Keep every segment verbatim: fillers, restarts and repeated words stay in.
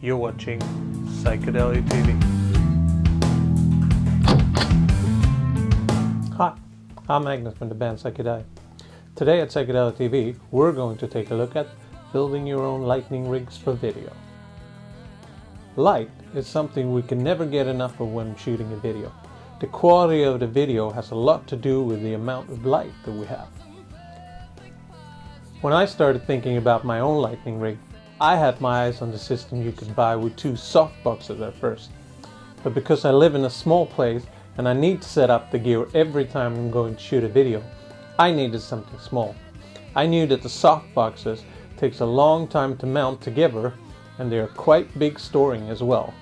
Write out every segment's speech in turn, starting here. You're watching Psyckadeli T V. Hi, I'm Agnes from the band Psyckadeli. Today at Psyckadeli T V we're going to take a look at building your own lighting rigs for video. Light is something we can never get enough of when shooting a video. The quality of the video has a lot to do with the amount of light that we have. When I started thinking about my own lighting rig, I had my eyes on the system you could buy with two softboxes at first, but because I live in a small place and I need to set up the gear every time I'm going to shoot a video, I needed something small. I knew that the softboxes takes a long time to mount together and they are quite big storing as well.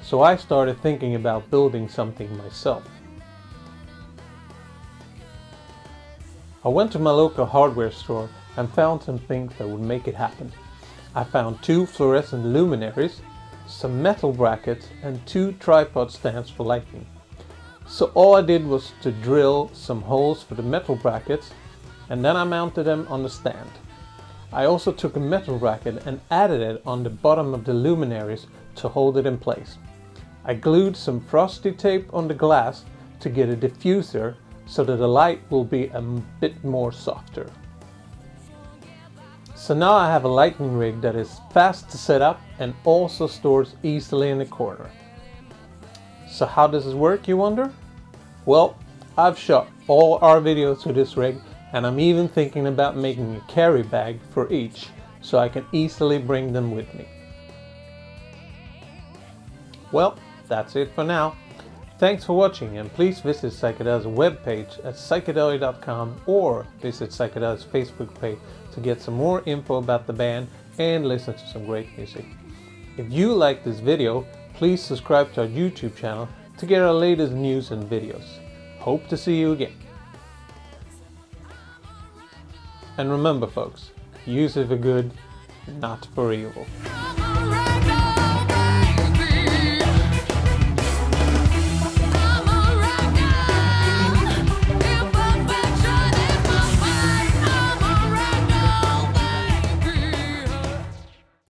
So I started thinking about building something myself. I went to my local hardware store and found some things that would make it happen. I found two fluorescent luminaries, some metal brackets and two tripod stands for lighting. So all I did was to drill some holes for the metal brackets and then I mounted them on the stand. I also took a metal bracket and added it on the bottom of the luminaries to hold it in place. I glued some frosty tape on the glass to get a diffuser so that the light will be a bit more softer. So now I have a lighting rig that is fast to set up and also stores easily in a corner. So how does this work, you wonder? Well, I've shot all our videos with this rig and I'm even thinking about making a carry bag for each so I can easily bring them with me. Well, that's it for now. Thanks for watching and please visit Psyckadeli's webpage at psyckadeli dot com or visit Psyckadeli's Facebook page to get some more info about the band and listen to some great music. If you like this video, please subscribe to our YouTube channel to get our latest news and videos. Hope to see you again. And remember folks, use it for good, not for evil.